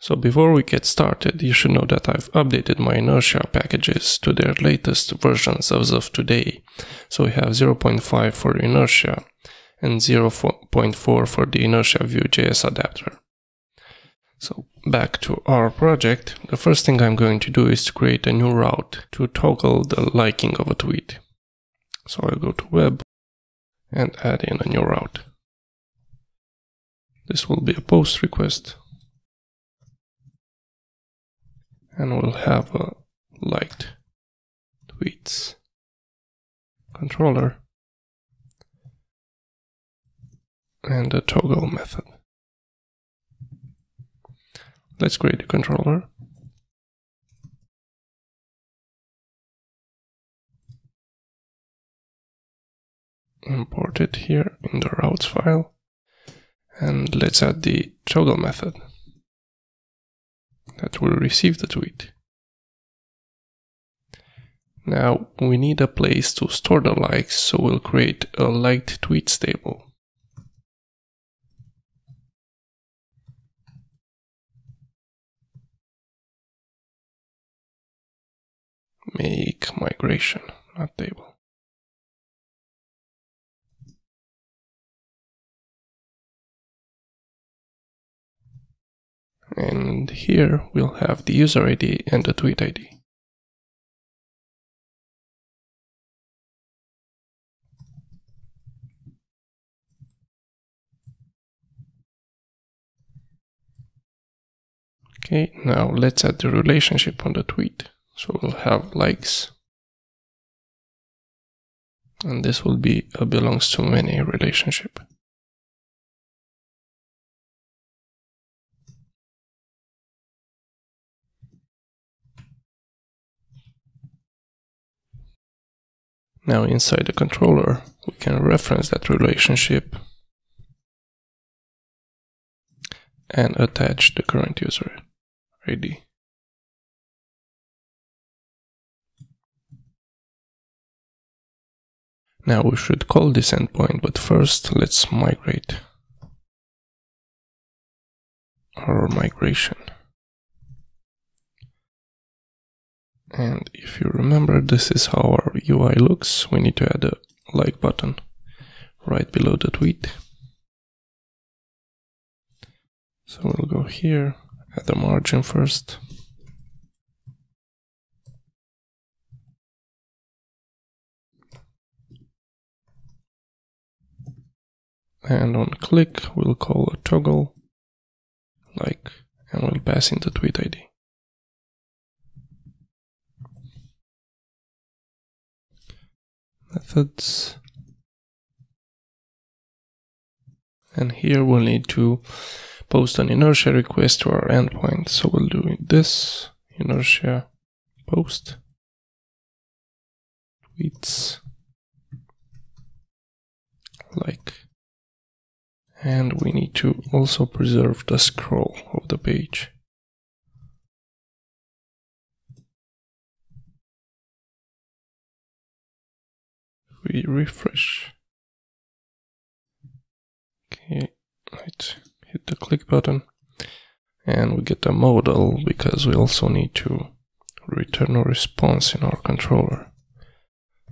So before we get started, you should know that I've updated my Inertia packages to their latest versions as of today. So we have 0.5 for Inertia and 0.4 for the Inertia Vue.js adapter. So back to our project, the first thing I'm going to do is to create a new route to toggle the liking of a tweet. So I'll go to web and add in a new route. This will be a post request. And we'll have a liked tweets controller and a toggle method. Let's create a controller. Import it here in the routes file. And let's add the toggle method that will receive the tweet. Now we need a place to store the likes, so we'll create a liked tweets table. Make migration, not table. And here we'll have the user ID and the tweet ID. Okay, now let's add the relationship on the tweet. So we'll have likes. And this will be a belongs to many relationship. Now inside the controller, we can reference that relationship and attach the current user ID. Now we should call this endpoint, but first let's migrate our migration. And if you remember, this is how our UI looks. We need to add a like button right below the tweet. So we'll go here, add the margin first. And on click, we'll call a toggle like, and we'll pass in the tweet ID. Methods, and here we'll need to post an inertia request to our endpoint, so we'll do this inertia post tweets like, and we need to also preserve the scroll of the page. We refresh. Okay, right. Hit the click button, and we get a modal because we also need to return a response in our controller.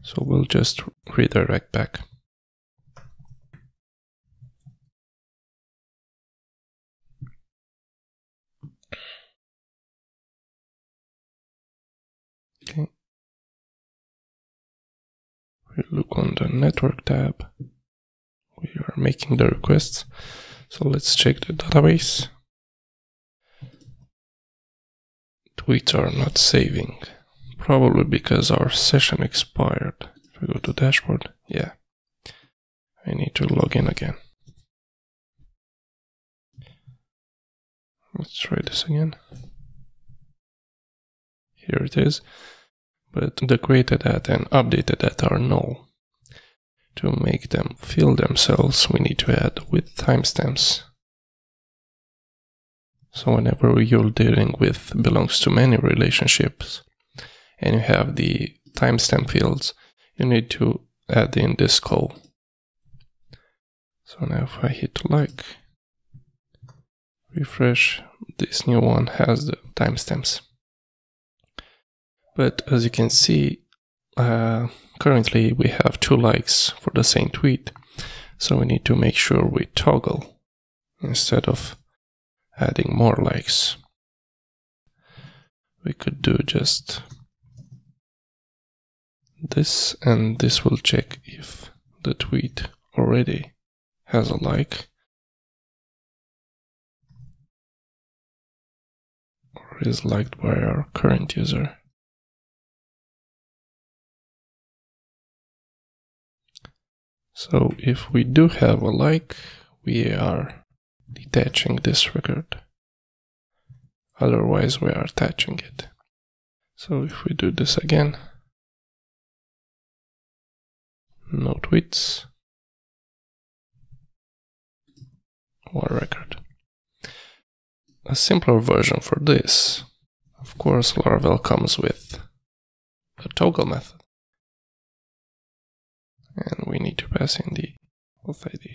So we'll just redirect back. Okay. We look on the network tab, we are making the requests, so let's check the database. Tweets are not saving, probably because our session expired. If we go to dashboard, yeah, I need to log in again. Let's try this again. Here it is. But the created at and updated at are null. To make them fill themselves, we need to add with timestamps. So whenever you're dealing with belongs to many relationships and you have the timestamp fields, you need to add in this call. So now if I hit like, refresh, this new one has the timestamps. But as you can see, currently we have 2 likes for the same tweet, so we need to make sure we toggle instead of adding more likes. We could do just this, and this will check if the tweet already has a like or is liked by our current user. So if we do have a like, we are detaching this record. Otherwise, we are attaching it. So if we do this again, no tweets, one record. A simpler version for this, of course, Laravel comes with a toggle method, and we need to pass in the auth ID.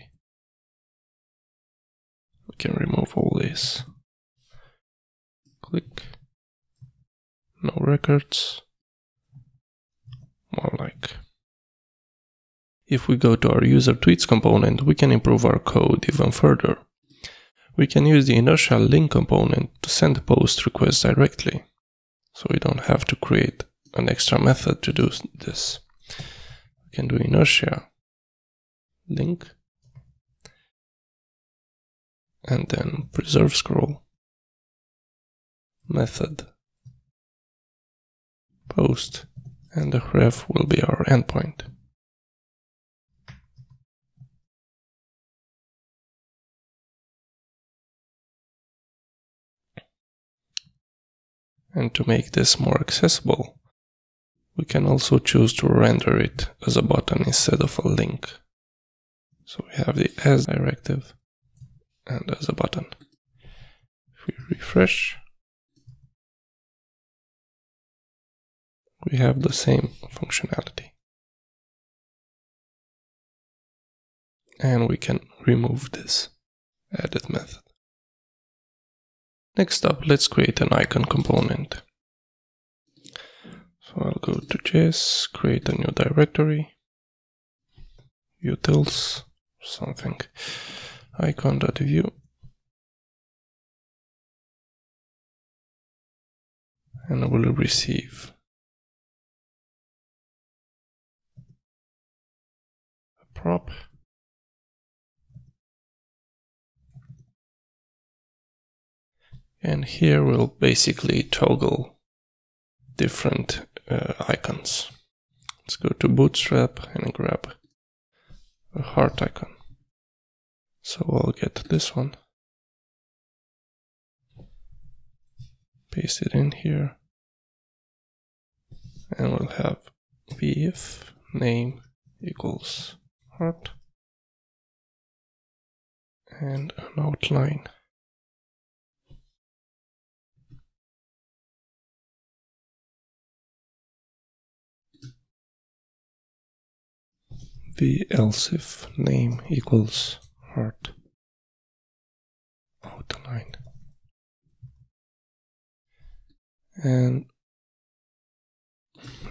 We can remove all this. Click, no records, more like. If we go to our user tweets component, we can improve our code even further. We can use the inertia link component to send post requests directly, so we don't have to create an extra method to do this. We can do inertia link and then preserve scroll method post, and the ref will be our endpoint. And to make this more accessible, we can also choose to render it as a button instead of a link. So we have the as directive and as a button. If we refresh, we have the same functionality. And we can remove this added method. Next up, let's create an icon component. So I'll go to JS, create a new directory, utils, something, icon.view, and I will receive a prop. And here we'll basically toggle different icons. Let's go to Bootstrap and grab a heart icon. So I'll get this one, paste it in here, and we'll have vf name equals heart and an outline. The else if name equals heart outline, and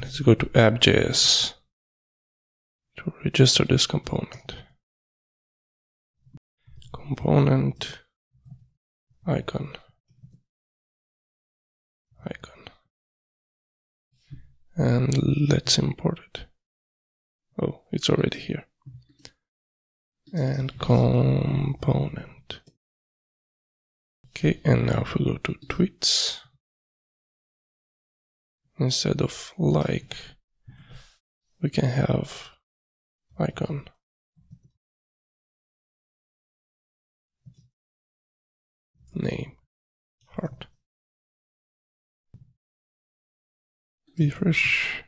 let's go to app.js to register this component. Component icon icon, and let's import it. Oh, it's already here. And component. Okay, and now if we go to tweets, instead of like, we can have icon. Name, heart. Refresh.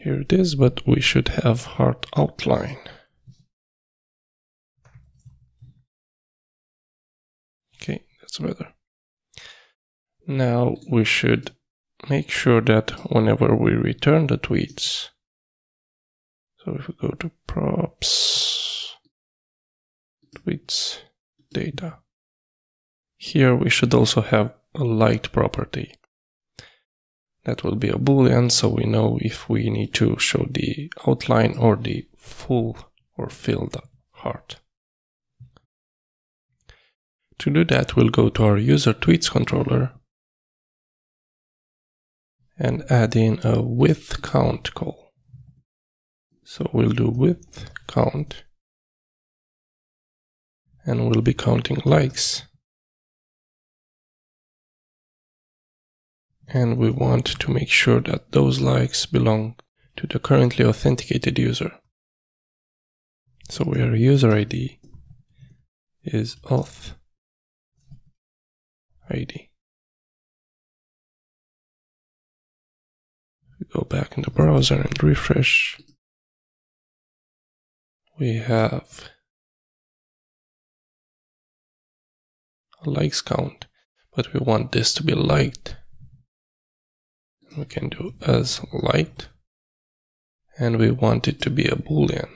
Here it is, but we should have heart outline. Okay, that's better. Now we should make sure that whenever we return the tweets, so if we go to props, tweets, data, Here we should also have a liked property. That will be a Boolean, so we know if we need to show the outline or the full or filled heart. To do that, we'll go to our user tweets controller and add in a with count call. So we'll do with count, and we'll be counting likes. And we want to make sure that those likes belong to the currently authenticated user. So our user ID is auth ID. We go back in the browser and refresh. We have a likes count, but we want this to be liked. We can do as liked, and we want it to be a Boolean,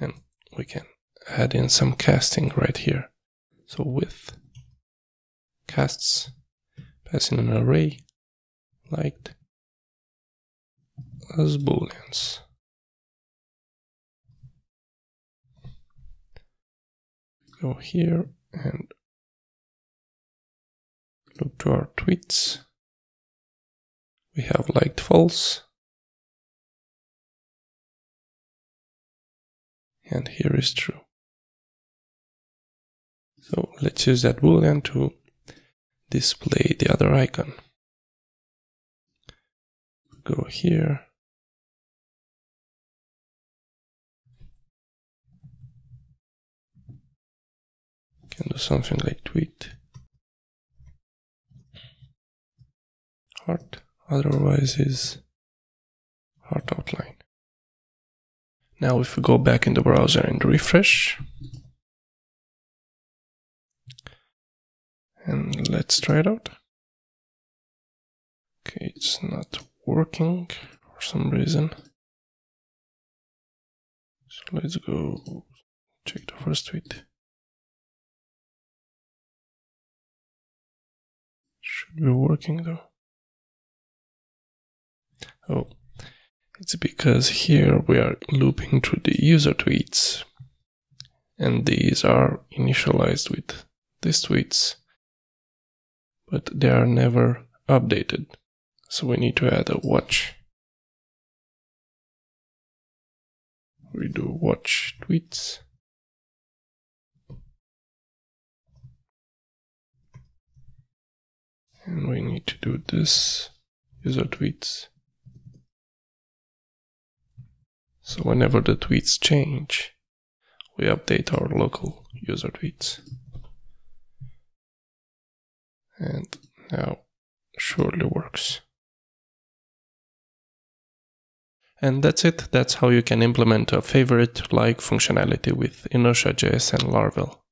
and we can add in some casting right here. So with casts, pass in an array liked as Booleans. Go here and look to our tweets. We have liked false, and here is true. So let's use that Boolean to display the other icon. Go here, can do something like tweet heart. Otherwise is heart outline. Now if we go back in the browser and refresh, and let's try it out. Okay, it's not working for some reason. So let's go check the first tweet. Should be working though. Oh, it's because here we are looping through the user tweets, and these are initialized with these tweets, but they are never updated, so we need to add a watch. We do watch tweets, and we need to do this user tweets. So whenever the tweets change, we update our local user tweets. And now surely works. And that's it. That's how you can implement a favorite like functionality with Inertia.js and Laravel.